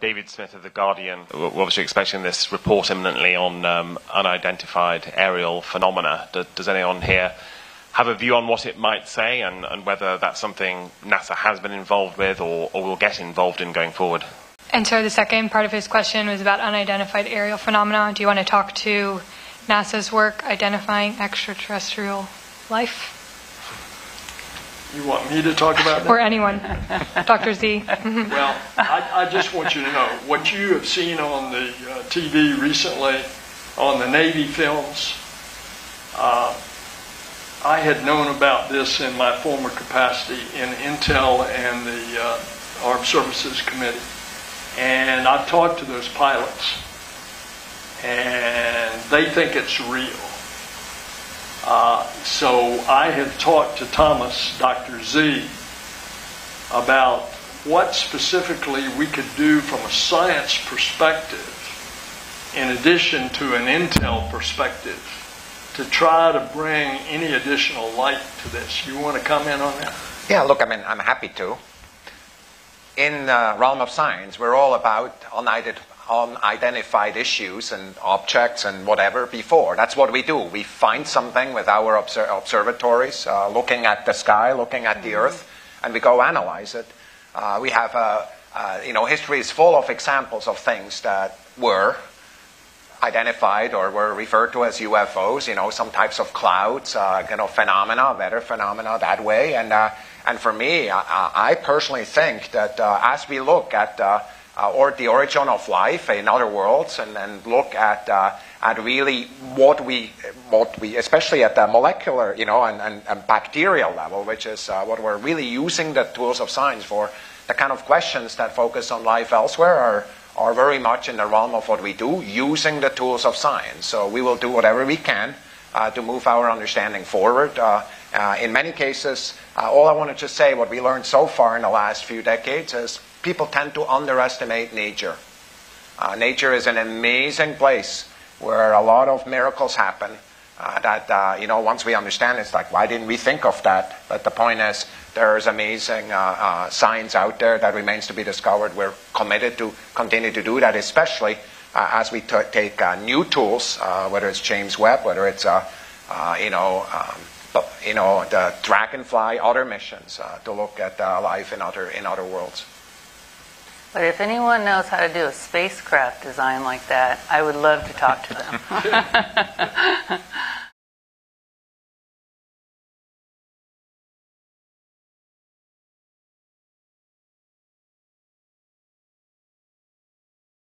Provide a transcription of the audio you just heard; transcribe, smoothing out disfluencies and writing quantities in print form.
David Smith of The Guardian. We're obviously expecting this report imminently on unidentified aerial phenomena. Does anyone here have a view on what it might say, and whether that's something NASA has been involved with or will get involved in going forward? And so the second part of his question was about unidentified aerial phenomena. Do you want to talk to NASA's work identifying extraterrestrial life? You want me to talk about that? Or anyone. Dr. Z. Well, I just want you to know, what you have seen on the TV recently, on the Navy films, I had known about this in my former capacity in Intel and the Armed Services Committee. And I've talked to those pilots, and they think it's real. So I have talked to Thomas, Dr. Z, about what specifically we could do from a science perspective in addition to an intel perspective to try to bring any additional light to this. You want to comment on that? Yeah, look, I mean, I'm happy to. In the realm of science, we're all about unidentified issues and objects and whatever before. That's what we do. We find something with our observatories, looking at the sky, looking at the Earth, and we go analyze it. We have, you know, history is full of examples of things that were identified or were referred to as UFOs, you know, some types of clouds, you know, phenomena, weather phenomena that way. And for me, I personally think that as we look at or the origin of life in other worlds, and look at really what we especially at the molecular, you know, and bacterial level, which is what we're really using the tools of science for. The kind of questions that focus on life elsewhere are very much in the realm of what we do, using the tools of science. So we will do whatever we can to move our understanding forward. In many cases, all I want to just say, what we learned so far in the last few decades is, people tend to underestimate nature. Nature is an amazing place where a lot of miracles happen. You know, once we understand, it's like, why didn't we think of that? But the point is, there is amazing science out there that remains to be discovered. We're committed to continue to do that, especially as we take new tools, whether it's James Webb, whether it's you know, the Dragonfly, other missions to look at life in other worlds. But if anyone knows how to do a spacecraft design like that, I would love to talk to them.